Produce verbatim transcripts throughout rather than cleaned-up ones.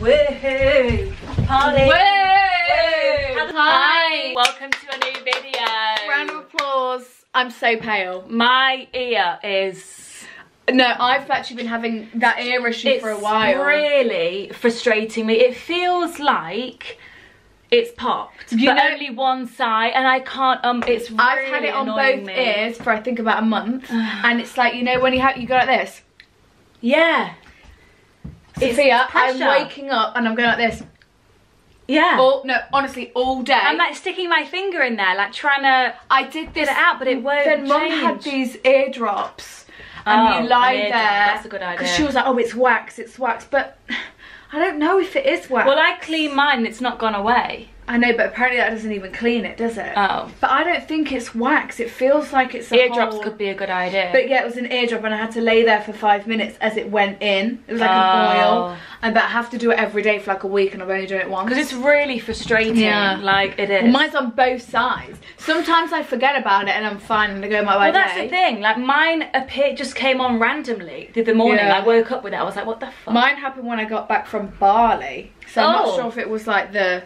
Woohoo! Party! Woo! Hi! Welcome to a new video. Round of applause. I'm so pale. My ear is... No, I've actually been having that ear issue it's for a while. It's really frustrating me. It feels like... It's popped, you but know, only one side, and I can't. Um, it's really I've had it on both me. ears for I think about a month, and it's like, you know when you have you go like this. Yeah. Sophia, I'm waking up and I'm going like this. Yeah. All, no, honestly, all day. I'm like sticking my finger in there, like trying to. I did this it out, but it won't. Then Mum had these eardrops, and oh, you lie there. That's a good idea. She was like, "Oh, it's wax, it's wax," but. I don't know if it is wax. Well, I clean mine and it's not gone away. I know, but apparently that doesn't even clean it, does it? Oh. But I don't think it's wax. It feels like it's a Eardrops whole... could be a good idea. But yeah, it was an eardrop and I had to lay there for five minutes as it went in. It was like oh. an oil. And but I have to do it every day for like a week and I've only done it once. Because it's really frustrating. Yeah. Like, it is. Well, mine's on both sides. Sometimes I forget about it and I'm fine and I go my way. Well, that's day. the thing. Like, mine appeared, just came on randomly the, the morning. Yeah. I woke up with it. I was like, what the fuck? Mine happened when I got back from Bali. So oh. I'm not sure if it was like the...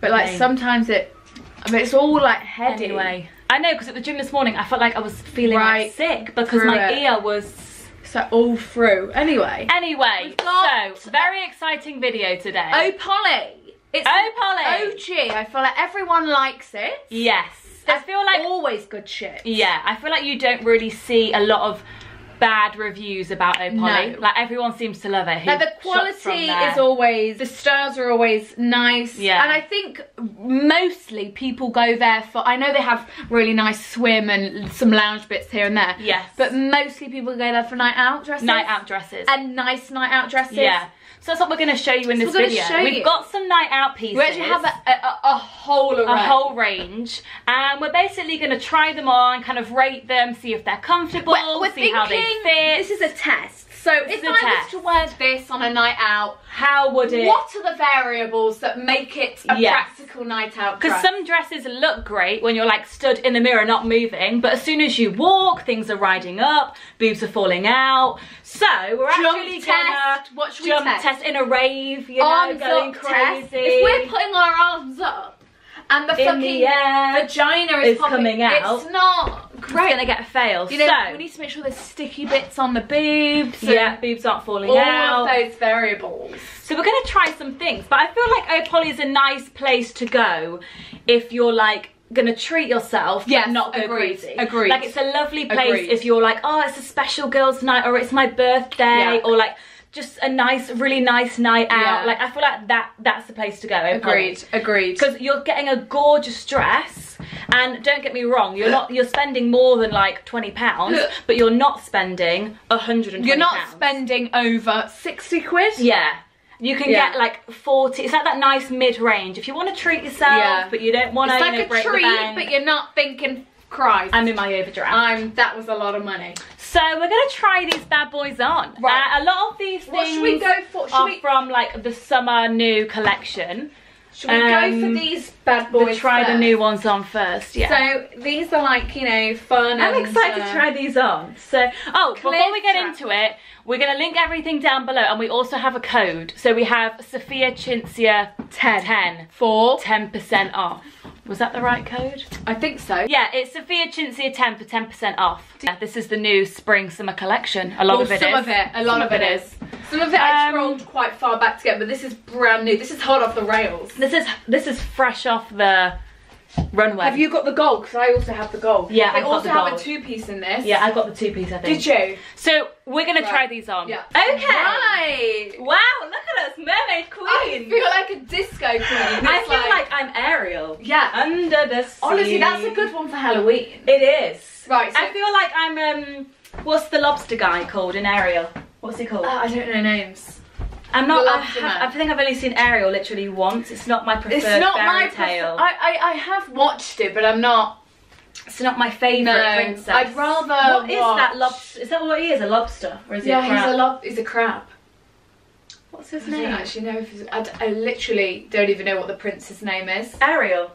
But like Dang. sometimes it, I mean, it's all like heady. Anyway, I know, because at the gym this morning I felt like I was feeling right sick because my it. ear was so all through. Anyway, anyway, so very exciting video today. Oh Polly, it's Oh Polly. O G. I feel like everyone likes it. Yes, That's I feel like always good shit. Yeah, I feel like you don't really see a lot of bad reviews about Oh Polly. No. Like, everyone seems to love it. Like, the quality is always, the styles are always nice. Yeah. And I think mostly people go there for, I know they have really nice swim and some lounge bits here and there. Yes. But mostly people go there for night out dresses. Night out dresses. And nice night out dresses. Yeah. So that's what we're going to show you in this video. We've got some night out pieces. We actually have a, a, a whole array. A whole range. And we're basically going to try them on, kind of rate them, see if they're comfortable, we're, we're see how they fit. This is a test. So if I was to wear this on a night out, how would it? What are the variables that make it a yes. practical night out dress? Because some dresses look great when you're like stood in the mirror not moving, but as soon as you walk, things are riding up, boobs are falling out. So we're jump actually test. gonna what should jump we test? test in a rave, you know, arms going crazy. Test. If we're putting our arms up and the in fucking the air, vagina is, is popping, coming out, it's not. Great. It's gonna get a fail. You know, so we need to make sure there's sticky bits on the boobs. Yeah, boobs aren't falling all out. All of those variables. So we're gonna try some things, but I feel like Oh Polly is a nice place to go if you're like gonna treat yourself. Yeah, not go agreed. crazy. Agreed. Like, it's a lovely place agreed. if you're like, oh, it's a special girls' night, or it's my birthday, yeah. or like just a nice, really nice night out. Yeah. Like, I feel like that that's the place to go. Oh Polly. Agreed. Agreed. Because you're getting a gorgeous dress. And don't get me wrong, you're not you're spending more than like twenty pounds, but you're not spending a hundred and twenty pounds. You're not spending over sixty quid. Yeah. You can yeah. get like forty. It's like that nice mid-range. If you want to treat yourself, yeah. but you don't want to, like, you know, break the bank. It's like a treat, but you're not thinking, Christ, I'm in my overdraft. I'm, that was a lot of money. So we're going to try these bad boys on. Right. Uh, a lot of these things what should we go for? Should are we... from like the summer new collection. Should we um, go for these bad boys? Try first? the new ones on first, yeah. So these are like, you know, fun. I'm and, excited uh, to try these on. So, oh, before we get track. into it, we're going to link everything down below, and we also have a code. So we have Sophia Cinzia ten for ten percent off. Was that the right code? I think so. Yeah, it's Sophia Cinzia ten for ten percent off. Yeah, this is the new spring summer collection. A lot well, of it some is. Some of it, a lot some of it, it is. is. Some of it I scrolled um, quite far back to get, but this is brand new. This is hot off the rails. This is this is fresh off the runway. Have you got the gold? Because I also have the gold. Yeah, I I've also got the have gold. a two-piece in this. Yeah, I got the two-piece, I think. Did you? So we're gonna right. try these on. Yeah. Okay. Right. Wow, look at us, mermaid queen. I feel like a disco queen. It's I feel like, like I'm Ariel. Yeah. Under the sea. Honestly, that's a good one for Halloween. It is. Right. So I feel like I'm um. What's the lobster guy called in Ariel? What's he called? Uh, I don't know names. I'm not. I, have, I think I've only seen Ariel literally once. It's not my preferred it's not fairy my tale. Prefer I, I I have watched it, but I'm not. It's not my favourite no, princess. I'd rather. What watch. is that lobster? Is that what he is? A lobster, or is he yeah, a crab? Yeah, he's a lob. He's a crab. What's his I name? I don't actually know if he's, I, I literally don't even know what the prince's name is. Ariel.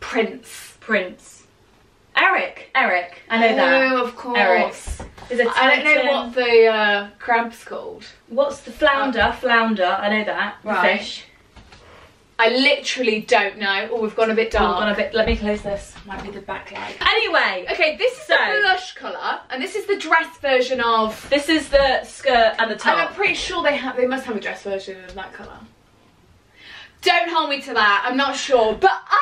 Prince. Prince. Eric. Eric. I know oh, that. Oh, of course. Eric. Is a I don't know what the uh, crab's called. What's the flounder? Oh. Flounder, I know that. Right. Fish. I literally don't know. Oh, we've gone a bit dark. Gone a bit. Let me close this. Might be the backlight. Anyway, okay, this is so, the blush colour, and this is the dress version of. This is the skirt and the top. And I'm pretty sure they have. They must have a dress version of that colour. Don't hold me to that. I'm not sure, but I.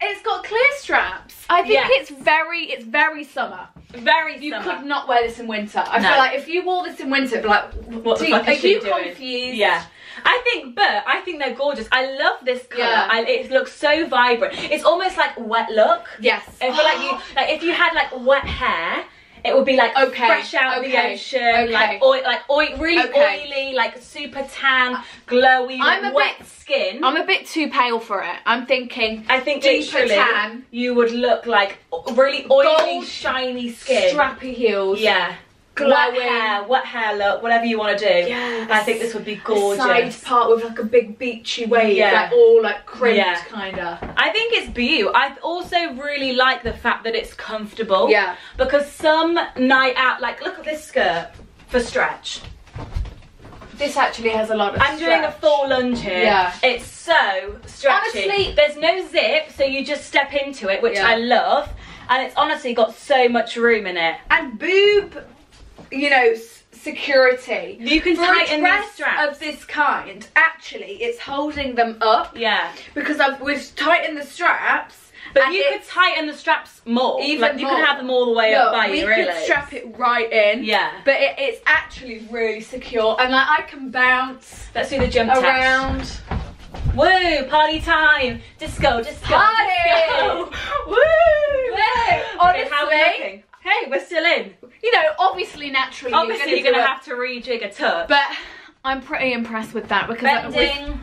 It's got clear straps. I think yes. it's very. It's very summer. Very. You summer. could not wear this in winter. I no. feel like if you wore this in winter, be like, what the fuck are you doing? Confused? Yeah. I think, but I think they're gorgeous. I love this colour. Yeah. I, it looks so vibrant. It's almost like wet look. Yes. I feel like you, like if you had like wet hair, it would be like okay. fresh out okay. the ocean, okay. like oil, like oil, really okay. oily, like super tan, glowy, I'm wet bit, skin. I'm a bit too pale for it. I'm thinking. I think deeper tan. You would look like really oily, gold, shiny skin, strappy heels. Yeah. Wet hair, wet hair look, whatever you want to do. Yes. I think this would be gorgeous. A side part with like a big beachy wave, yeah. like all like crimped yeah. kind of. I think it's beautiful. I also really like the fact that it's comfortable. Yeah. Because some night out, like look at this skirt for stretch. This actually has a lot of I'm stretch. doing a full lunge here. Yeah. It's so stretchy. Honestly, there's no zip, so you just step into it, which yeah. I love. And it's honestly got so much room in it. And boob... you know, security. You can tighten the straps of this kind. Actually, it's holding them up. Yeah. Because I've, we've tightened the straps. But you could tighten the straps more. Even like, you more. could have them all the way Look, up by you, really. You could strap it right in. Yeah. But it, it's actually really secure. And like, I can bounce. Let's do the jump around. Test. Woo! Party time! Disco, disco. Party! Disco. Woo! Woo! Honestly. Okay, how are we looking? Hey, we're still in. You know, obviously, naturally, obviously you're going to have to rejig a tuck. But I'm pretty impressed with that because like, we've,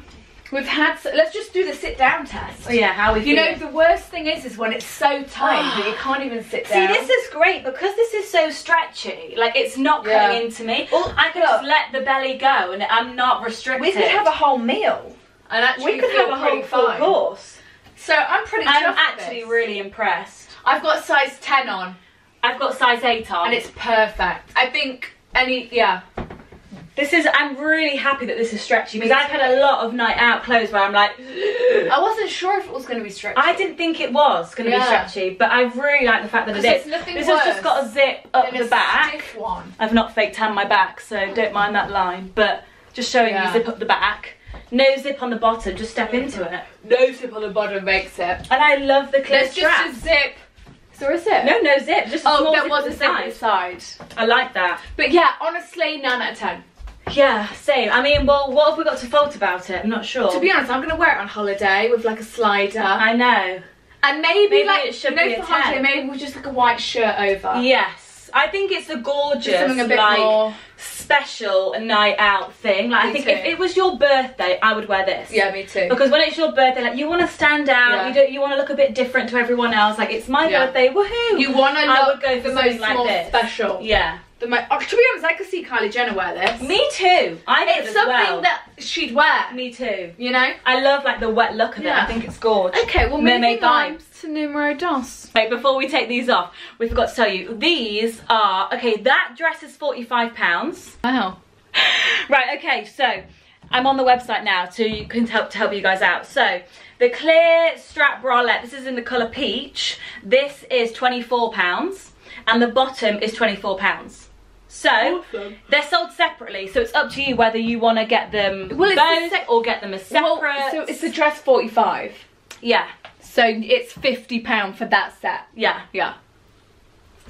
we've had. So, let's just do the sit down test. Oh, yeah, how we. You know, it. the worst thing is, is when it's so tight that you can't even sit down. See, this is great because this is so stretchy. Like it's not yeah. coming into me. Well, I could look, just let the belly go, and I'm not restricted. We could have a whole meal, and actually we could have a whole full course. So I'm pretty. I'm actually this. really impressed. I've got size ten on. I've got size eight on. And it's perfect. I think any, yeah. This is, I'm really happy that this is stretchy because I've had a lot of night out clothes where I'm like, I wasn't sure if it was going to be stretchy. I didn't think it was going to yeah. be stretchy, but I really like the fact that it is. This has just got a zip up the back. Stiff one. I've not fake tanned my back, so don't mind that line, but just showing yeah. you zip up the back. No zip on the bottom, just step into it. No zip on the bottom makes it. And I love the clear strap. There's just a zip. Is there a zip? No, no zip. Just oh, there was a zip inside. I like that. But yeah, honestly, nine out of ten. Yeah, same. I mean, well, what have we got to fault about it? I'm not sure. To be honest, I'm going to wear it on holiday with like a slider. I know. And maybe, maybe like, it should no be for a holiday, ten. Maybe we'll just like a white shirt over. Yes. I think it's a gorgeous, something a bit like, more... special night out thing. Like, me I think too. if it was your birthday, I would wear this. Yeah, me too. Because when it's your birthday, like, you want to stand out, yeah. you don't, you want to look a bit different to everyone else. Like, it's my yeah. birthday, woohoo! You want to look go for the most like more this. special. Yeah. The mo oh, to be honest, I could see Kylie Jenner wear this. Me too. I It's as something well. that she'd wear. Me too. You know? I love, like, the wet look of yeah. it. I think it's gorgeous. Okay, well, maybe vibes. Numero dos. Wait, before we take these off, we forgot to tell you these are okay. That dress is forty-five pounds. Wow. Right. Okay. So I'm on the website now, so you can help to help you guys out. So the clear strap bralette. This is in the color peach. This is twenty-four pounds, and the bottom is twenty-four pounds. So awesome. They're sold separately, so it's up to you whether you want to get them well, both or get them as separate. Well, so it's the dress forty-five. Yeah. So it's fifty pounds for that set. Yeah. Yeah.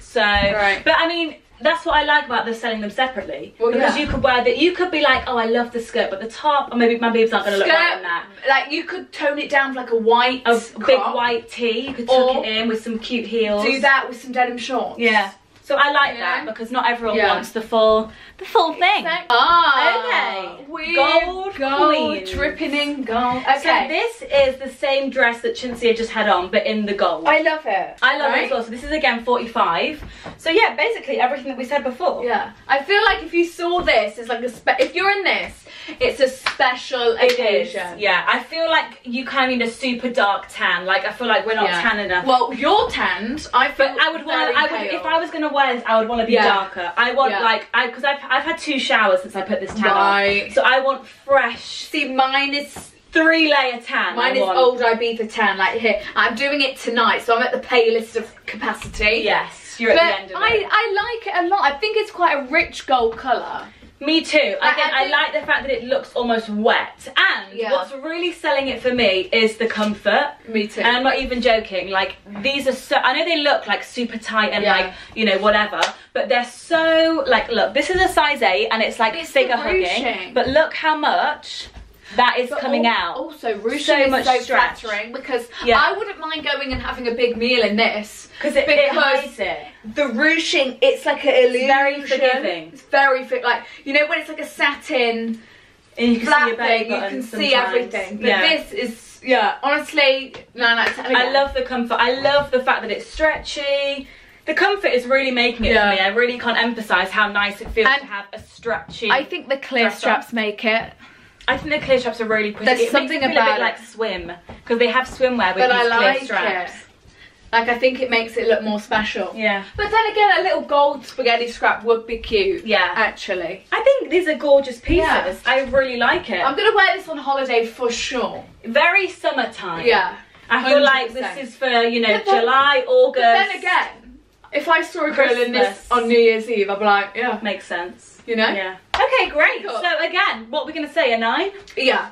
So, right. But I mean, that's what I like about them selling them separately. Well, because yeah. you could wear that, you could be like, oh, I love the skirt, but the top, or maybe my boobs aren't going to look right on that. Like you could tone it down with like a white A crop, big white tee. You could tuck it in with some cute heels. Do that with some denim shorts. Yeah. So I like yeah. that because not everyone yeah. wants the full, the full thing. Exactly. Ah, okay. We're gold, gold queen. dripping in gold. Okay. So this is the same dress that Cinzia just had on, but in the gold. I love it. I love right? it as well. So this is again forty-five. So yeah, basically everything that we said before. Yeah. I feel like if you saw this, it's like a spe if you're in this It's a special it occasion. Is. Yeah, I feel like you kind of need a super dark tan. Like, I feel like we're not yeah. tan enough. Well, you're tanned. I feel but I would want. I would, if I was gonna wear this, I would want to be yeah. darker. I want yeah. like I because I've I've had two showers since I put this tan right. on. So I want fresh. See, mine is. Three layer tan. Mine is old Ibiza tan, like here. I'm doing it tonight, so I'm at the palest of capacity. Yes, you're but at the end of I, it. I like it a lot. I think it's quite a rich gold colour. Me too. Again, I, I like the fact that it looks almost wet. And yeah. what's really selling it for me is the comfort. Me too. And I'm not even joking. Like, these are so... I know they look, like, super tight and, yeah. like, you know, whatever. But they're so... Like, look, this is a size eight, and it's, like, it's figure hugging. But look how much... That is but coming al out. Also, ruching so is much so stretch. Flattering because yeah. I wouldn't mind going and having a big meal in this it, because it hides it. The ruching, it's like an illusion. It's very forgiving. It's very like you know when it's like a satin and you can flat see your thing, you can sometimes. See everything. But yeah. this is yeah. Honestly, no, no. It's, I, mean, I love the comfort. I love the fact that it's stretchy. The comfort is really making it yeah. for me. I really can't emphasize how nice it feels and to have a stretchy. I think the clear straps on. Make it. I think the clear straps are really pretty. There's it something makes me feel about a bit like swim because they have swimwear with but these I like clear straps. It. Like I think it makes it look more special. Yeah. But then again, a little gold spaghetti scrap would be cute. Yeah. Actually, I think these are gorgeous pieces. Yeah. I really like it. I'm gonna wear this on holiday for sure. Very summertime. Yeah. I feel one hundred percent. Like this is for you know then, July, August. But then again, if I saw a girl in this on New Year's Eve, I'd be like, yeah, makes sense. You know. Yeah. Okay, great. Cool. So again, what we're gonna say, a nine? Yeah.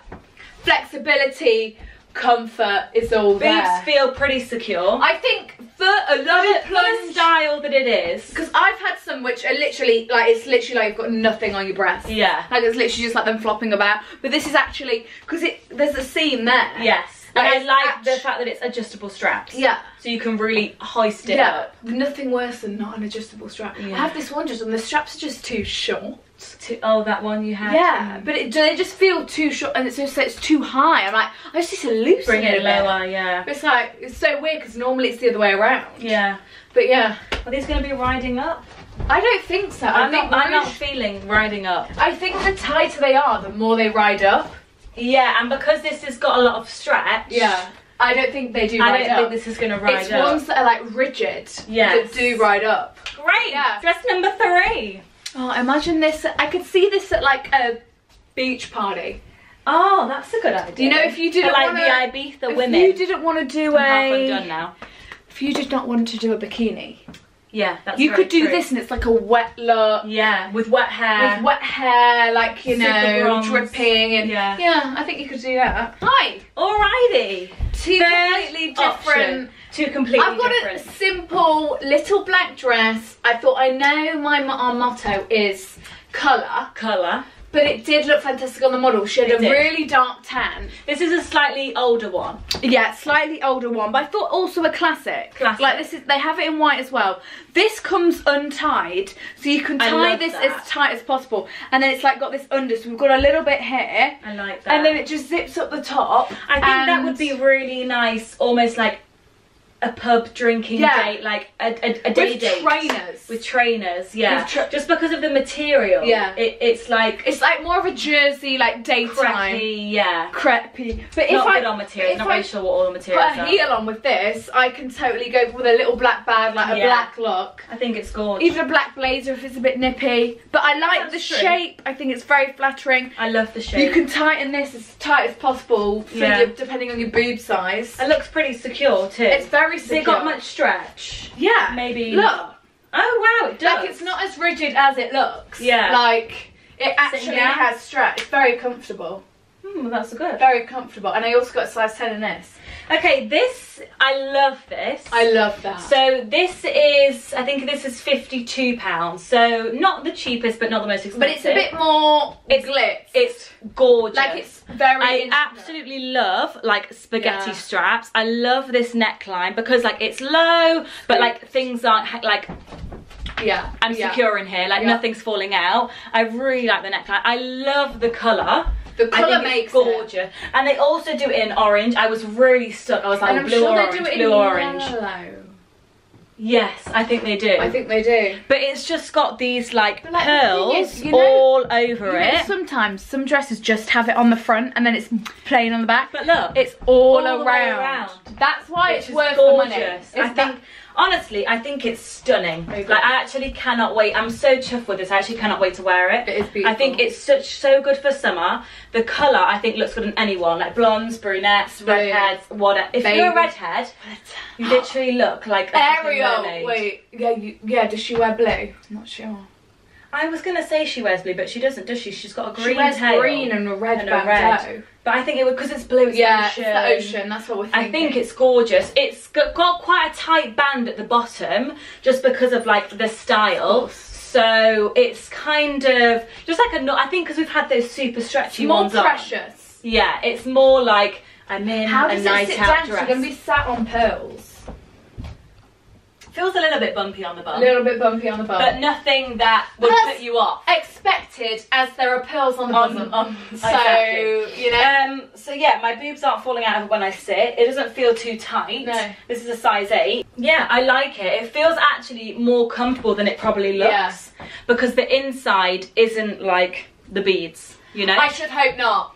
Flexibility, comfort is all Boobs there. Feel pretty secure. I think for a low plunge style that it is. Because I've had some which are literally like it's literally like you've got nothing on your breast. Yeah. Like it's literally just like them flopping about. But this is actually because it there's a seam there. Yes. And I like the fact that it's adjustable straps. Yeah. So you can really hoist it yeah. up. Nothing worse than not an adjustable strap. Yeah. I have this one just and the straps are just too short. Too, oh, that one you had. Yeah, mm. but it, they just feel too short and it's just it's too high. I'm like, I just need to loosen Bring it, it a lower, bit. Yeah. But it's like, it's so weird because normally it's the other way around. Yeah. But yeah. Are these going to be riding up? I don't think so. I'm, I'm, not, I'm not feeling riding up. I think the tighter they are, the more they ride up. Yeah, and because this has got a lot of stretch, yeah, I don't think they do ride up. I don't up. think this is going to ride it's up. It's ones that are like rigid yes. that do ride up. Great, yeah. Dress number three. Oh, imagine this. I could see this at like a beach party. Oh, that's a good idea. You know, if you didn't want like the Ibiza if women. If you didn't want to do I'm a... done now. If you did not want to do a bikini. Yeah, that's You could do true. This and it's like a wet look. Yeah, with wet hair. With wet hair, like, you Super know, bronze. dripping. And yeah. yeah, I think you could do that. Hi. Alrighty. Two Third completely different. Option. Two completely I've got different. A simple little black dress. I thought I know my our motto is colour. Colour. But it did look fantastic on the model. She had it a did. really dark tan. This is a slightly older one. Yeah, slightly older one. But I thought also a classic. Classic. Like this is, they have it in white as well. This comes untied, so you can tie this that. as tight as possible. And then it's like got this under, so we've got a little bit here. I like that. And then it just zips up the top. I think that would be really nice, almost like a pub drinking yeah. date, like a, a, a day with date. With trainers. With trainers, yeah. With tra Just because of the material. Yeah. It, it's like... It's like more of a jersey, like daytime. Crepey, yeah. Crepey. But not if good I, on materials, not I really sure what all the materials are. If I put a heel on with this, I can totally go with a little black bag, like yeah. a black look. I think it's gorgeous. Even a black blazer if it's a bit nippy. But I like That's the true. shape. I think it's very flattering. I love the shape. You can tighten this as tight as possible, for yeah. your, depending on your boob size. It looks pretty secure too. It's very So it got much stretch. Yeah. Maybe. Look. Oh, wow, it does. Like, it's not as rigid as it looks. Yeah. Like, it actually so, yeah. has stretch. It's very comfortable. Hmm, well, that's good. Very comfortable. And I also got a size ten in this. Okay, this, I love this. I love that. So this is, I think this is fifty-two pounds. So not the cheapest, but not the most expensive. But it's a bit more it's, glitz. It's gorgeous. Like it's very I intimate. absolutely love like spaghetti yeah. straps. I love this neckline because like it's low, but like things aren't like... Yeah, I'm yeah. secure in here. Like yeah. nothing's falling out. I really like the neckline. I love the colour. The colour makes gorgeous. It. And they also do it in orange. I was really stuck. I was like, and I'm blue sure orange, they do it blue in orange. Yellow. Yes, I think they do. I think they do. But it's just got these like, like pearls the is, you know, all over you it. Know, sometimes some dresses just have it on the front and then it's plain on the back. But look, it's all, all around. around. That's why Which it's worth gorgeous. the money. It's I think honestly, I think it's stunning. Like I actually cannot wait. I'm so chuffed with this. I actually cannot wait to wear it. It is beautiful. I think it's such so good for summer. The colour I think looks good on anyone, like blondes, brunettes, redheads, whatever. If Baby. you're a redhead, you literally look like Ariel. Wait, yeah, you, yeah. Does she wear blue? I'm not sure. I was gonna say she wears blue, but she doesn't, does she? She's got a green. She wears tail green and a red and a red. But I think it would, because it's blue, it's yeah, ocean. Yeah, it's the ocean, that's what we're thinking. I think it's gorgeous. It's got, got quite a tight band at the bottom, just because of like the style. So it's kind of, just like a, I think because we've had those super stretchy more ones more precious. On. Yeah, it's more like, I'm in How a night sit out down? dress. How does it gonna be sat on pearls? Feels a little bit bumpy on the bum. A little bit bumpy on the bum. But nothing that would That's put you off. Expected, as there are pearls on the on, bosom. On, so, exactly. you know. Um, so, yeah, my boobs aren't falling out of when I sit. It doesn't feel too tight. No. This is a size eight. Yeah, I like it. It feels actually more comfortable than it probably looks. Yeah. Because the inside isn't like the beads, you know? I should hope not.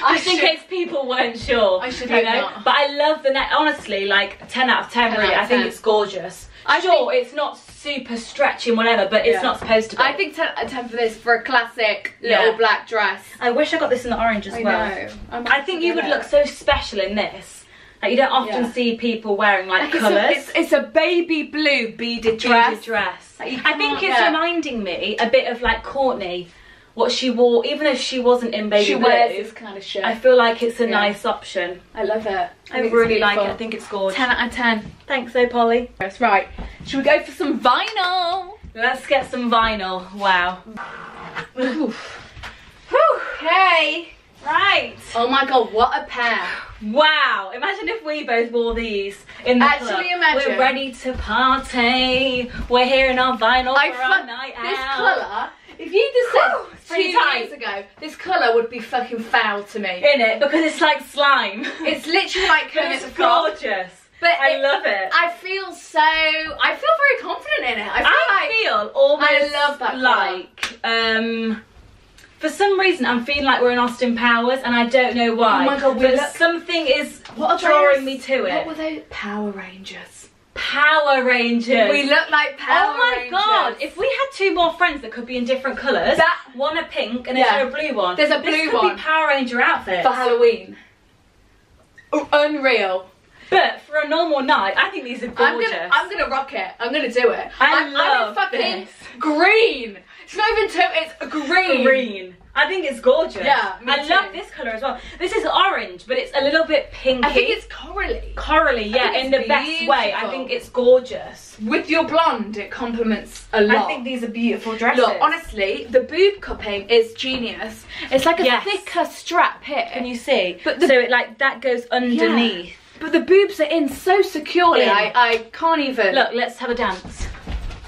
Just in case people weren't sure. I should you know? Not. But I love the neck. Honestly, like ten out of ten, really. I think it's gorgeous. I sure, think... it's not super stretchy and whatever, but it's yeah. not supposed to be. I think ten out of ten for this, for a classic yeah. little black dress. I wish I got this in the orange as I well. Know. I think you would it. look so special in this. Like, you don't often yeah. see people wearing like, like colours. It's, it's, it's a baby blue beaded dress. Beaded dress. Like, I think it's there. reminding me a bit of like Courtney. What she wore, even if she wasn't in baby she blue, wears this kind of shit. I feel like it's a yeah. nice option. I love it. I, I really like it. I think it's gorgeous. ten out of ten. Thanks, Oh Polly. That's right. Should we go for some vinyl? Let's get some vinyl. Wow. Okay. Right. Oh my god, what a pair. Wow. Imagine if we both wore these in the Actually, club. imagine. We're ready to party. We're here in our vinyl I for our night this out. This colour. If you just said three years ago, this colour would be fucking foul to me. In it, because it's like slime. It's literally like colour. It's gorgeous. But I it, love it. I feel so, I feel very confident in it. I feel, I like, feel almost I love that like, um, for some reason I'm feeling like we're in Austin Powers and I don't know why. Oh my God, we but look, something is what drawing me to it. What were those? Power Rangers. Power Rangers. We look like Power Rangers. Oh my Rangers. God. If we had two more friends that could be in different colours, that, one a pink and yeah. a blue one. There's a blue this could one. Be Power Ranger outfit. For Halloween. Unreal. But for a normal night, I think these are gorgeous. I'm going to rock it. I'm going to do it. I I'm, love I'm fucking this. green. It's not even taupe, it's green. Green. I think it's gorgeous. Yeah, me I too. love this colour as well. This is orange, but it's a little bit pinky. I think it's corally. Corally, yeah, in the beautiful. best way. I think it's gorgeous. With your blonde, it complements a lot. I think these are beautiful dresses. Look, honestly, the boob cupping is genius. It's like a yes. thicker strap here. Can you see? But the, so it like that goes underneath. Yeah. But the boobs are in so securely. In. I, I can't even. Look, let's have a dance.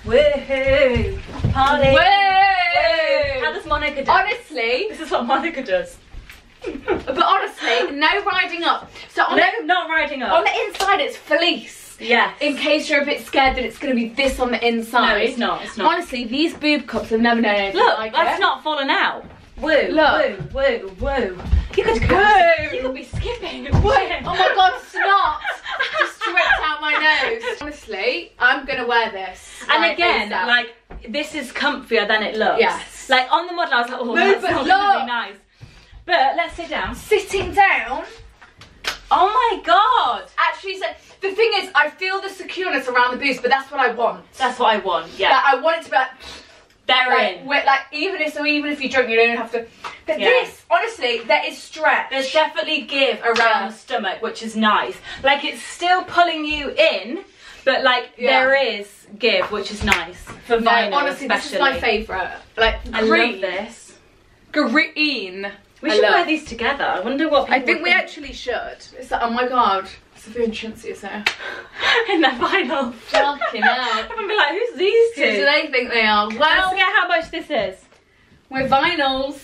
Woohoo! Polly! Woo! How does Monica do? Honestly, this is what Monica does. But honestly, no riding up. So on no, the, not riding up. On the inside, it's fleece. Yes. In case you're a bit scared that it's going to be this on the inside. No, it's not. It's not. Honestly, these boob cups have never known anything Look, like that's it. not fallen out. Woo! Look. Woo! Woo! Woo! You could go. Go. You could be skipping. Woo! Oh my God, snot! Just dripped out my nose. Honestly, I'm gonna wear this. And like, again, ASAP. like this is comfier than it looks. Yes. Like on the model, I was like, oh, Move that's not gonna be nice. But let's sit down. Sitting down. Oh my God! Actually, so the thing is, I feel the secureness around the boots, but that's what I want. That's what I want. Yeah. Like, I want it to be like. They're like, in. Like, even if, so even if you drink, you don't have to. But yeah. this, honestly, there is stretch. There's definitely give around yeah. the stomach, which is nice. Like, it's still pulling you in, but, like, yeah. there is give, which is nice. For vinyl, no, honestly, especially. This is my favourite. Like, green. I love this. Green. We I should love. wear these together. I wonder what people I think we think. actually should. It's like, oh, my God. Sophia Cinzia is there. In that vinyl. Fucking hell. I'm gonna be like, who's these two? Who do they think they are? Well, forget how much this is. We're vinyls.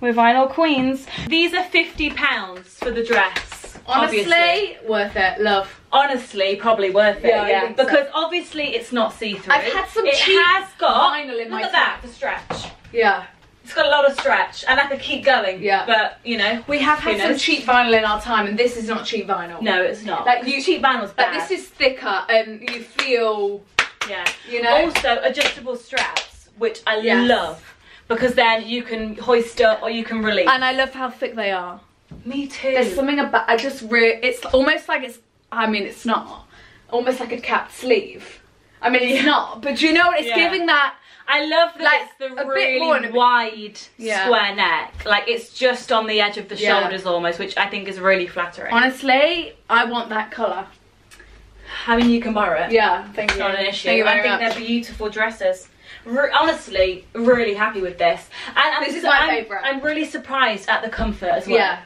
We're vinyl queens. These are fifty pounds for the dress. Honestly, obviously. worth it. Love. Honestly, probably worth it. Yeah, yeah. Because so. obviously it's not see-through. I've had some it cheap has got vinyl in look my at that the stretch. Yeah. It's got a lot of stretch, and I could keep going. Yeah. But you know, we have had some cheap vinyl in our time, and this is not cheap vinyl. No, it's not. Like you, cheap vinyl's bad. But this is thicker, and you feel. Yeah. You know. Also adjustable straps, which I yes. love. Because then you can hoist up or you can release. And I love how thick they are. Me too. There's something about, I just really, it's almost like it's, I mean it's not, almost like a capped sleeve. I mean it's yeah. not, but you know what, it's yeah. giving that. I love that like, it's the really more, wide yeah. square neck. Like it's just on the edge of the yeah. shoulders almost, which I think is really flattering. Honestly, I want that colour. I mean you can borrow it. Yeah, thank it's you. Not an issue. Thank you very I think much. They're beautiful dresses. Re honestly, really happy with this, and, and this is my I'm, favourite. I'm really surprised at the comfort as well. Yeah,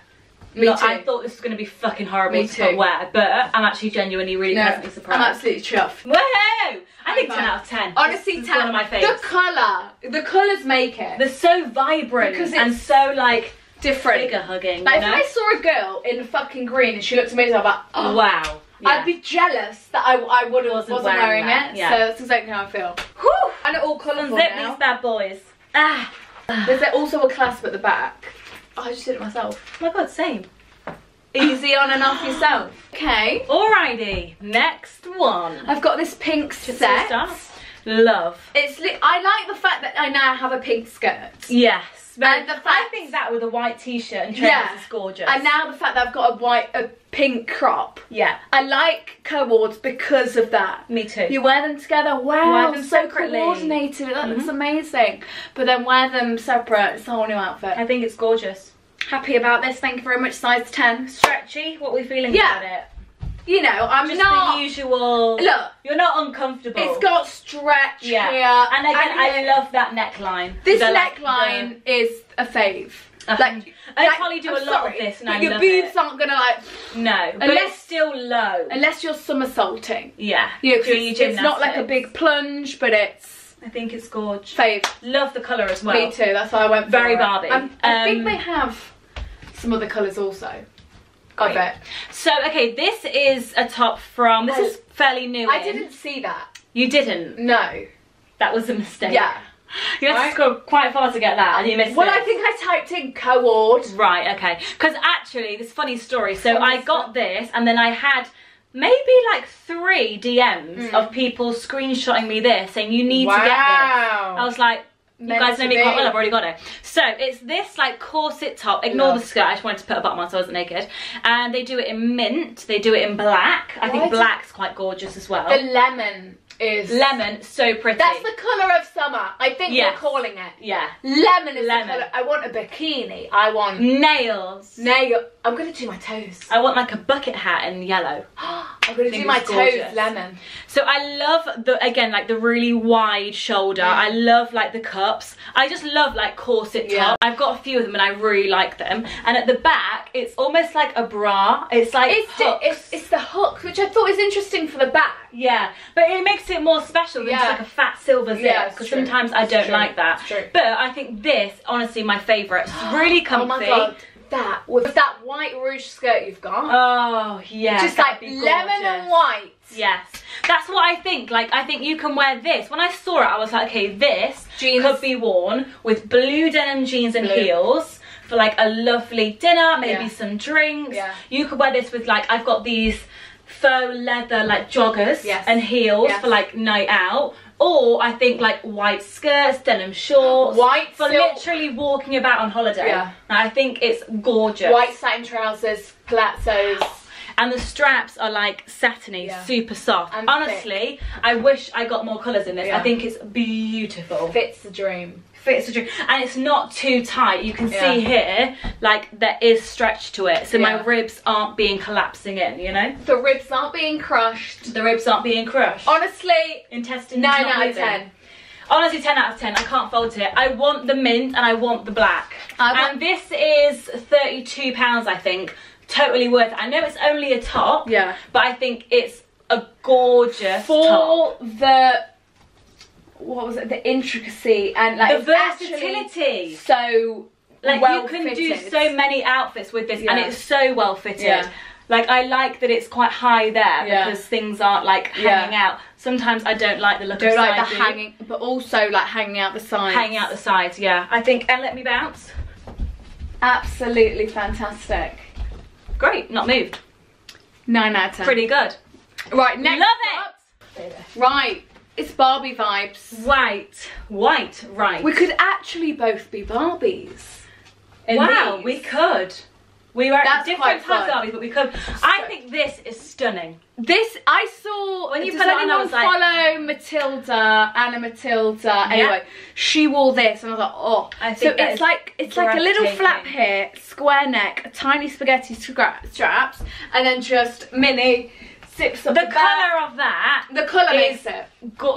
me Look, too. I thought this was going to be fucking horrible me to too. wear, but I'm actually genuinely really no, pleasantly surprised. I'm absolutely chuffed. Woohoo! I I'm think fine. ten out of ten. Honestly, this, this ten. One of my favourites. The colour, the colours make it. They're so vibrant and so like different. Bigger hugging. Like you know? If I saw a girl in fucking green and she looked amazing, I'm like, oh wow. Yeah. I'd be jealous that I, I wasn't, wasn't wearing, wearing that. it. Yeah. So that's exactly how I feel. Whew. And it all colourful Unzip now. These bad boys. Ah. There's also a clasp at the back. Oh, I just did it myself. Oh my god, same. Easy on and off yourself. Okay. Alrighty. Next one. I've got this pink just set. Love. It's. Li I like the fact that I now have a pink skirt. Yes. But and the fact I think that with a white t-shirt and trousers yeah. is gorgeous. And now the fact that I've got a white, a pink crop. Yeah. I like cords because of that. Me too. You wear them together. Wow. Wear them so separately. coordinated. That looks mm-hmm. amazing. But then wear them separate. It's a whole new outfit. I think it's gorgeous. Happy about this. Thank you very much. Size ten. Stretchy. What are we feeling yeah. about it? You know, I'm just not the usual. Look, you're not uncomfortable. It's got stretch yeah. here, and again, and I love that neckline. This the neckline like, the... is a fave. Like, like I probably do I'm a lot sorry, of this, and I your love boobs it. aren't gonna like. No, unless, but it's still low. Unless you're somersaulting. Yeah, you know, doing it's, it's not like a big plunge, but it's. I think it's gorgeous. Fave. Love the colour as well. Me too. That's why I went for very it. Barbie. Um, I think they have some other colours also. I bet. So, okay, this is a top from... This oh, is fairly new. I in. didn't see that. You didn't? No. That was a mistake. Yeah. You had right? to scroll quite far to get that, and you missed well, it. Well, I think I typed in co-ord. Right, okay. Because actually, this funny story. So, oh, I got this, and then I had... maybe like three D Ms mm. of people screenshotting me this, saying, you need wow. to get this. I was like... You Meant guys know me quite well, I've already got it. So it's this like corset top, ignore Love. the skirt, I just wanted to put a bottom on so I wasn't naked. And they do it in mint, they do it in black. I think Why black's quite gorgeous as well. The lemon is... Lemon, so pretty. That's the colour of summer, I think yes. we're calling it. Yeah. Lemon is lemon. the colour. I want a bikini, I want... Nails. Nail. I'm going to do my toes. I want like a bucket hat in yellow. I'm going to do my gorgeous. toes lemon. So I love, the again, like the really wide shoulder. Yeah. I love like the curve. I just love like corset yeah. top. I've got a few of them and I really like them. And at the back, it's almost like a bra. It's like it's hooks. The, it's, it's the hooks, which I thought was interesting for the back. Yeah, but it makes it more special than yeah. just like a fat silver zip. Yeah, because sometimes I don't like that. But I think this, honestly, my favourite. It's really comfy. Oh my god, that with that white rouge skirt you've got. Oh yeah, just like lemon and white. Yes, that's what I think. Like, I think you can wear this. When I saw it, I was like, okay, this jeans. could be worn with blue denim jeans and blue. heels for like a lovely dinner, maybe yeah. some drinks. Yeah. You could wear this with like, I've got these faux leather like joggers yes. and heels yes. for like night out. Or I think like white skirts, denim shorts. White For silk. literally walking about on holiday. Yeah. I think it's gorgeous. White satin trousers, platzos. And the straps are like satiny, yeah. super soft. And honestly, thick. I wish I got more colours in this. Yeah. I think it's beautiful. Fits the dream. Fits the dream. And it's not too tight. You can yeah. see here, like there is stretch to it. So yeah. my ribs aren't being collapsing in, you know? The ribs aren't being crushed. The ribs aren't being crushed. Honestly, intestines nine not out moving. of ten. Honestly, ten out of ten. I can't fault it. I want the mint and I want the black. And this is thirty-two pounds, I think. Totally worth it. I know it's only a top, yeah, but I think it's a gorgeous for top. the what was it? The intricacy and like the versatility. So like well you can fitted. do so many outfits with this, yeah. and it's so well fitted. Yeah. Like, I like that it's quite high there, yeah, because things aren't like hanging yeah. out. Sometimes I don't like the look don't of like side the hanging, but also like hanging out the sides. Hanging out the sides, yeah. I think, and let me bounce. Absolutely fantastic. Great, not moved. nine out of ten. Pretty good. Right, next Love it! Up. Right, it's Barbie vibes. Right, white, right. We could actually both be Barbies. Wow, these. we could. We were at different types of Barbies, but we could. So, I think this is stunning. This, I saw, when you put it on, I was like, follow Matilda, Anna Matilda, yeah. anyway, she wore this, and I was like, oh. I think so it's like, it's like a little flap here, square neck, tiny spaghetti straps, and then just mini zips up the, the colour of that. The colour is, makes it.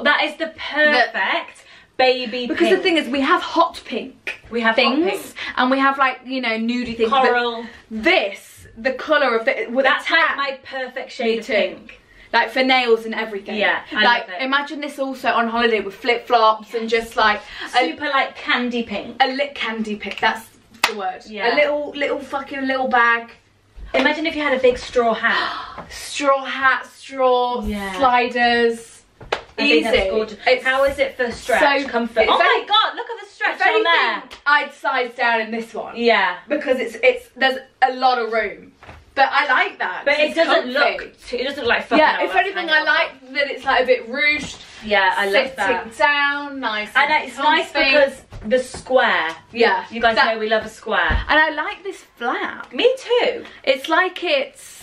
That is the perfect. The, Baby because pink. The thing is, we have hot pink we have things hot pink. and we have like, you know, nudie things. Coral. This, the colour of it, that's like my perfect shade of pink. Like for nails and everything. Yeah. I like love it. Imagine this also on holiday with flip flops yes. and just like super a, like candy pink. A lit candy pink. That's the word. Yeah. A little little fucking little bag. Imagine if you had a big straw hat. straw hat, straw yeah. sliders. I Easy. It's, How is it for stretch? So comfort. Oh my god! Look at the stretch if on anything, there. I'd size down in this one. Yeah, because it's it's there's a lot of room. But I like that. But it doesn't comfy. look. Too, it doesn't look like fucking. Yeah. If anything, I like that it's like a bit ruched. Yeah, I love that. Sitting down, nice. And, and it's nice because the square. Yeah. You guys that, know we love a square. And I like this flap. Me too. It's like it's.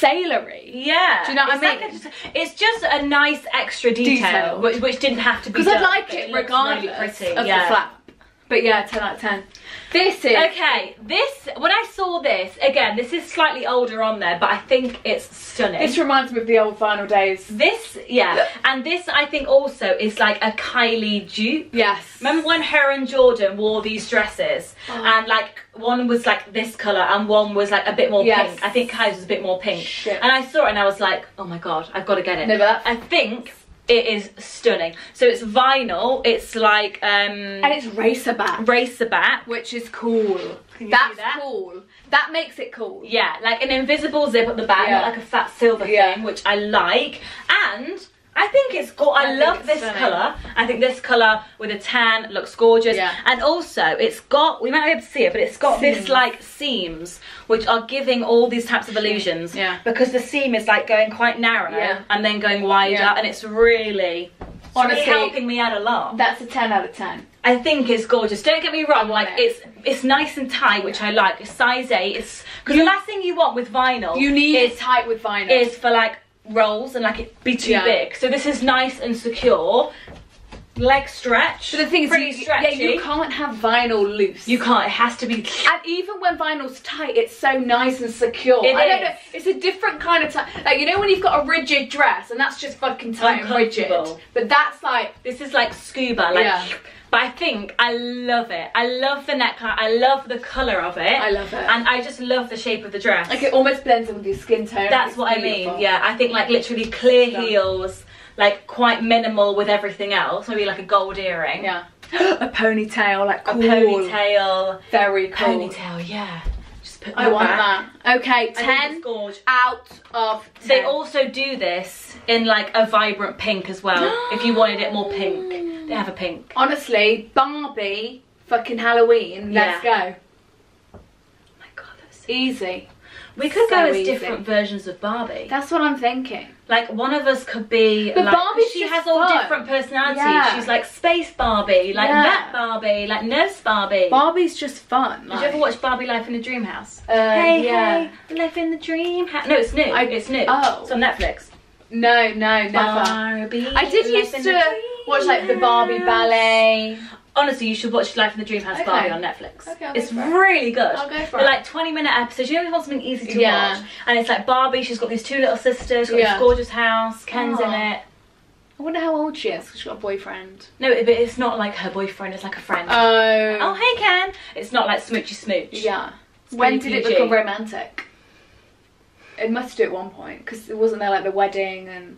Sailory, yeah. Do you know what it's I mean? Like a, just, it's just a nice extra detail, detail. Which, which didn't have to be. Because I like it, it regardless really pretty, of yeah. the flap. But yeah, ten out of ten. This is okay. This when I saw this again, this is slightly older on there, but I think it's stunning. This reminds me of the old final days. This, yeah, Look. and this I think also is like a Kylie dupe. Yes. Remember when her and Jordan wore these dresses, oh. and like. One was like this colour and one was like a bit more yes. pink. I think Kai's was a bit more pink. Shit. And I saw it and I was like, oh my god, I've got to get it. No, but I think it is stunning. So it's vinyl, it's like... um And it's racerback. Racerback. Which is cool. That's that? cool. That makes it cool. Yeah, like an invisible zip at the back, yeah. not like a fat silver yeah. thing, which I like. And... I think it's gorgeous. I, I love this stunning. colour. I think this colour with a tan looks gorgeous. Yeah. And also, it's got, we might not be able to see it, but it's got seams. this like seams, which are giving all these types of illusions. Yeah. Because the seam is like going quite narrow yeah. and then going wider. Yeah. And it's really, honestly, really helping me out a lot. That's a ten out of ten. I think it's gorgeous. Don't get me wrong, like it. it's it's nice and tight, which I like. It's size eight. It's because the last thing you want with vinyl. You need is, it tight with vinyl. Is for like, rolls and like it be too yeah. big. So this is nice and secure. Leg stretch. But the thing is, pretty you, stretchy. Yeah, you can't have vinyl loose. You can't. It has to be. And even when vinyl's tight, it's so nice and secure. It I is. don't know. It's a different kind of tight. Like you know when you've got a rigid dress and that's just fucking tight and rigid. But that's like this is like scuba. Like. Yeah. But I think I love it. I love the neckline. I love the colour of it. I love it. And I just love the shape of the dress. Like it almost blends in with your skin tone. That's what I mean. Yeah, I think like literally clear heels, like quite minimal with everything else. Maybe like a gold earring. Yeah. A ponytail, like cool. A ponytail. Very cool. Ponytail, yeah. Just put that I want back. that. Okay, ten out of ten. They also do this in like a vibrant pink as well. If you wanted it more pink. They have a pink. Honestly, Barbie, fucking Halloween. Yeah. Let's go. Oh my god, that's so easy. We could so go as easy. different versions of Barbie. That's what I'm thinking. Like one of us could be. But like, Barbie, she has all fun. different personalities. Yeah. She's like space Barbie, like yeah. that Barbie, like nurse Barbie. Barbie's just fun. Like. Did you ever watch Barbie Life in the Dream House? Uh, hey, yeah. hey, Life in the Dream House. No, it's new. I, it's new. Oh, it's on Netflix. No, no, never. Barbie, I did used to watch like the Barbie ballet. Honestly, you should watch Life in the Dream House okay. Barbie on Netflix. Okay, it's really it. good. I'll go for They're it. Like twenty minute episodes. You always want something easy to yeah. watch. And it's like Barbie. She's got these two little sisters. She's got yeah. this gorgeous house. Ken's oh. in it. I wonder how old she is. She's got a boyfriend. No, but it's not like her boyfriend. It's like a friend. Oh. Oh, hey Ken. It's not like smoochy smooch. Yeah. It's when did P G. it become romantic? It must do at one point because it wasn't there like the wedding and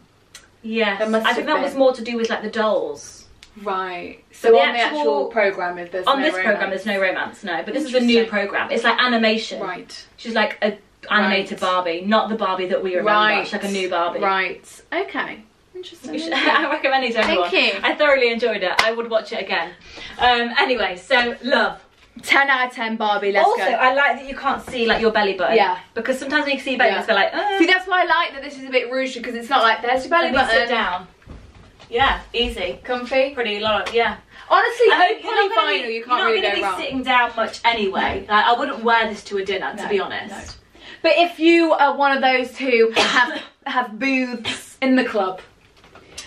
yes there must I think that been. was more to do with like the dolls, right? So the on actual, the actual program if there's on no this romance. program there's no romance, no, but this is a new program. It's like animation, right? She's like a animated right. Barbie, not the Barbie that we remember. Right. It's like a new Barbie. Right. Okay. Interesting. You should, I recommend it to everyone. Thank you. I thoroughly enjoyed it. I would watch it again. Um, anyway, so love. ten out of ten Barbie, let's also, go. Also, I like that you can't see like your belly button. Yeah. Because sometimes when you see your belly button, yeah. they're like, oh. See, that's why I like that this is a bit rude because it's not like, there's your belly button. Sit down. Yeah, easy. Comfy. Pretty lot, yeah. Honestly, I hope you're not final, be, you can't you're really not going to be wrong. Sitting down much anyway. No. Like, I wouldn't wear this to a dinner, no, to be honest. No. But if you are one of those who have, have booths in the club,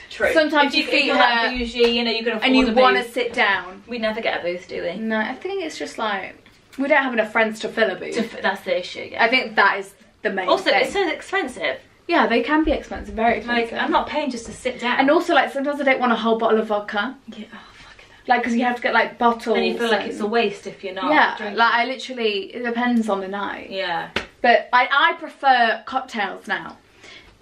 True. Sometimes if you feel that bougie, you know, you can afford and you want to sit down. We never get a booth, do we? No, I think it's just like we don't have enough friends to fill a booth. To, that's the issue. Yeah. I think that is the main. Also, thing. It's so expensive. Yeah, they can be expensive, very expensive. Like, I'm not paying just to sit down. And also, like sometimes I don't want a whole bottle of vodka. Yeah. Oh, fucking hell. Like, because you have to get like bottles. And you feel like and... it's a waste if you're not. Yeah. Drinking. Like I literally, it depends on the night. Yeah. But I I prefer cocktails now.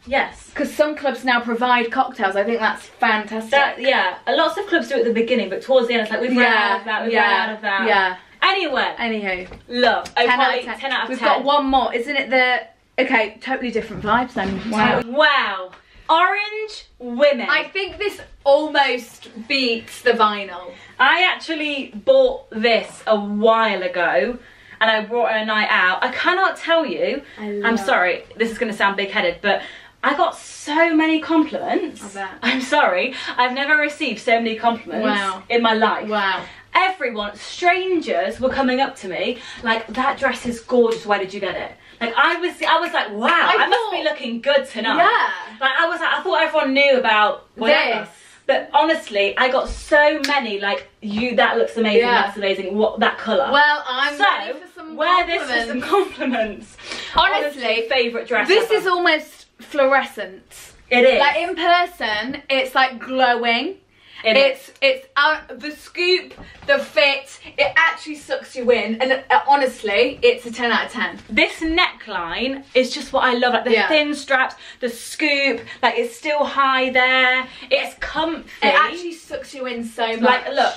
Yes. Because some clubs now provide cocktails. I think that's fantastic. That, yeah. Lots of clubs do it at the beginning, but towards the end, it's like, we've yeah, run out of that, we've yeah, run out of that. Yeah. Anyway. Anywho. Love. Oh, ten, out of ten. ten out of ten. We've got one more. Isn't it the... Okay, totally different vibes then. Wow. Wow. Orange women. I think this almost beats the vinyl. I actually bought this a while ago. And I brought it a night out. I cannot tell you. I love I'm sorry. This is going to sound big-headed, but... I got so many compliments. I bet. I'm sorry. I've never received so many compliments wow. in my life. Wow. Everyone, strangers were coming up to me like, that dress is gorgeous, where did you get it? Like I was I was like, wow, I, I thought, must be looking good tonight. Yeah. Like I was like, I thought everyone knew about whatever. This. But honestly, I got so many like, you, that looks amazing, yeah. that's amazing, what that colour. Well, I'm so, ready for some wear this for some compliments. Honestly, honestly favourite dress This ever. Is almost fluorescent. It is. Like in person, it's like glowing. It it's is. It's uh, the scoop, the fit. It actually sucks you in, and uh, honestly, it's a ten out of ten. This neckline is just what I love. Like the yeah. thin straps, the scoop. Like it's still high there. It's comfy. It actually sucks you in so much. Like look,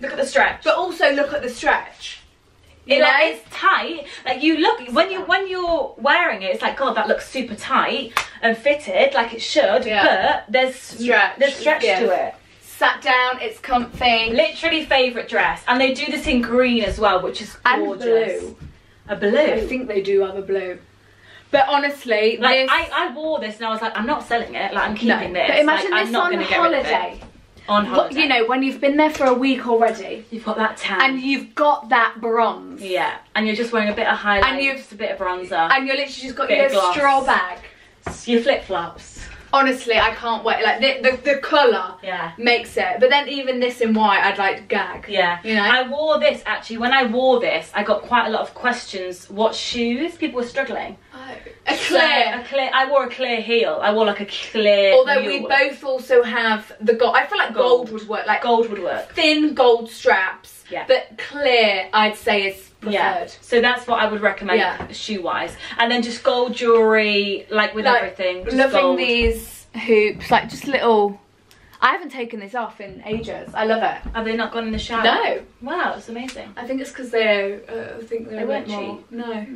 look at the stretch. But also look at the stretch. It, like, it's tight. Like you look when you when you're wearing it, it's like God, that looks super tight and fitted, like it should. Yeah. But there's stretch, there's stretch yeah. to it. Sat down, it's comfy. Literally favourite dress, and they do this in green as well, which is gorgeous. And blue. A blue. I think they do have a blue. But honestly, like this... I, I wore this and I was like, I'm not selling it. Like I'm keeping no, this. But imagine like, this I'm not on gonna holiday. Get rid of it. On holiday. You know, when you've been there for a week already. You've got that tan. And you've got that bronze. Yeah. And you're just wearing a bit of highlight. And you've just a bit of bronzer. And you're literally just got your straw bag. Your flip-flops. Honestly, I can't wait. Like, the, the, the colour yeah. makes it. But then even this in white, I'd like gag. Yeah. You know? I wore this, actually. When I wore this, I got quite a lot of questions. What shoes? People were struggling. Oh. A clear. So, a clear. I wore a clear heel. I wore, like, a clear Although heel. We both also have the gold. I feel like gold, gold would work. Like Gold would work. Thin gold straps. Yeah. But clear, I'd say, is... Preferred. Yeah, so that's what I would recommend yeah. shoe-wise. And then just gold jewellery, like with like, everything. Just loving gold. These hoops, like just little... I haven't taken this off in ages. I love it. Have they not gone in the shower? No. Wow, it's amazing. I think it's because they're, uh, I think they're they weren't cheap. No.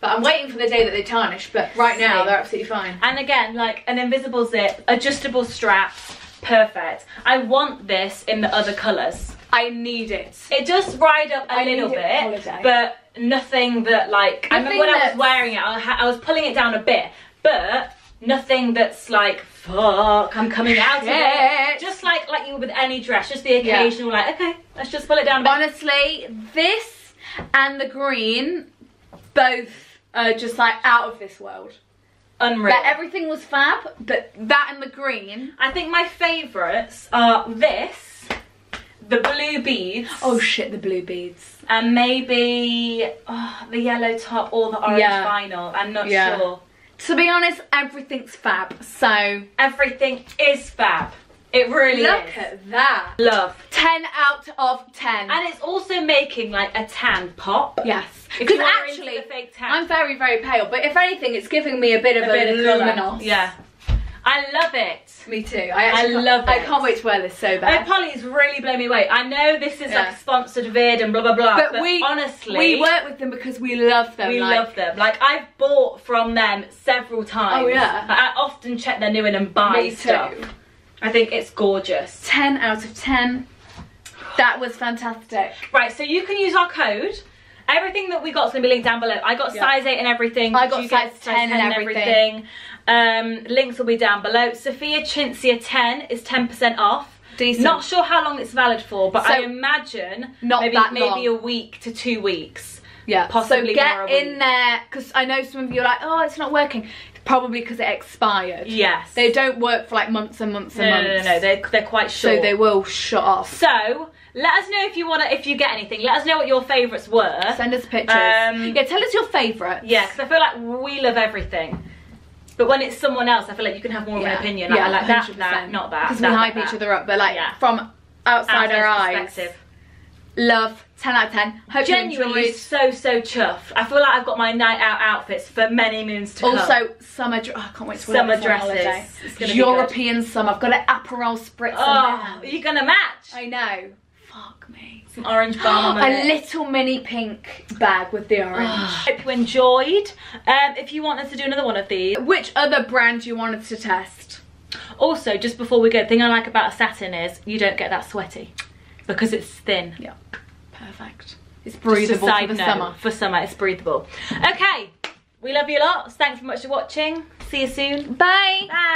But I'm waiting for the day that they tarnish, but right Same. Now they're absolutely fine. And again, like an invisible zip, adjustable straps, perfect. I want this in the other colours. I need it. It does ride up a I little bit, but nothing that like, nothing I remember when I was wearing it, I, I was pulling it down a bit, but nothing that's like, fuck, I'm coming out of it. Just like, like you with any dress, just the occasional yeah. like, okay, let's just pull it down a bit. Honestly, this and the green, both are just like out of this world. Unreal. That everything was fab, but that and the green. I think my favourites are this. The blue beads. Oh shit, the blue beads. And maybe oh, the yellow top or the orange yeah. vinyl. I'm not yeah. sure. To be honest, everything's fab. So everything is fab. It really Look is. Look at that. Love. ten out of ten. And it's also making like a tan pop. Yes. Because actually, the fake tan. I'm very, very pale. But if anything, it's giving me a bit of a, a bit of luminous. Yeah. I love it. Me too. I, actually I love it. I can't wait to wear this so bad. Oh Polly's really blown me away. I know this is yeah. like a sponsored vid and blah blah blah. But, but we honestly we work with them because we love them. We like, love them. Like I've bought from them several times. Oh yeah. Like, I often check their new in and buy me stuff. Too. I think it's gorgeous. Ten out of ten. That was fantastic. Right, so you can use our code. Everything that we got is going to be linked down below. I got yeah. size eight and everything. I got size ten, size ten and everything. everything. Um, links will be down below. Sophia Cinzia ten is ten percent off. Decent. Not sure how long it's valid for, but so I imagine not maybe, that maybe a week to two weeks. Yeah, possibly. So get in there, because I know some of you are like, oh, it's not working. Probably because it expired. Yes. They don't work for like months and months and no, months. No, no, no, they're, they're quite short. So they will shut off. So let us know if you want to, if you get anything. Let us know what your favourites were. Send us pictures. Um, yeah, tell us your favourites. Yeah, because I feel like we love everything. But when it's someone else, I feel like you can have more yeah. of an opinion. Like, yeah, I like that, that, not that. Because we hype each other up, but like yeah. from outside, outside our eyes. Love, ten out of ten. Hope genuinely you enjoyed. so so chuffed. I feel like I've got my night out outfits for many moons to come. Also summer, oh, I can't wait to summer wear dresses. It's gonna European summer. I've got an Aperol Spritz. Oh, you're gonna match. I know. Fuck me. Some orange balm. A little mini pink bag with the orange. Hope you enjoyed. Um, if you want us to do another one of these, which other brand you wanted to test? Also, just before we go, the thing I like about a satin is you don't get that sweaty. Because it's thin. Yeah. Perfect. It's breathable for the summer. For summer, it's breathable. Okay. We love you lots. Thanks so much for watching. See you soon. Bye. Bye.